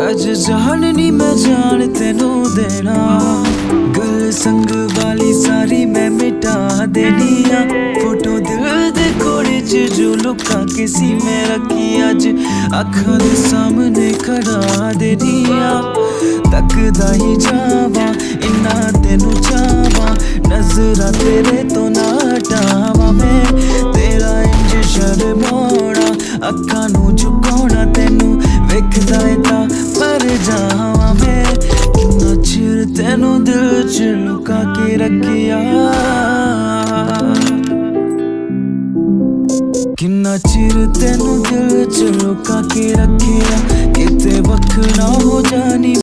अज जान नी मैं जान तेनू देना, गल संग वाली सारी मैं मिटा देनी आ। फोटो दिल दे कोड़े च जो लुका किसी में रखी अज अखां दे सामने खड़ा देनी आ। तकदा ही जावा इन्ना तेनू चावा, नजरा तेरे तो ना हटावा मैं। तेरा इंज शर्माना अखां नू झुकाउणा, तेनू वेखदा ऐ तां पर जावां मैं। किन्ना चिर तैनूं दिल च लुका के रखिया, किन्ना चिर तैनूं दिल च लुका के रखिया, किते वख ना हो जानी।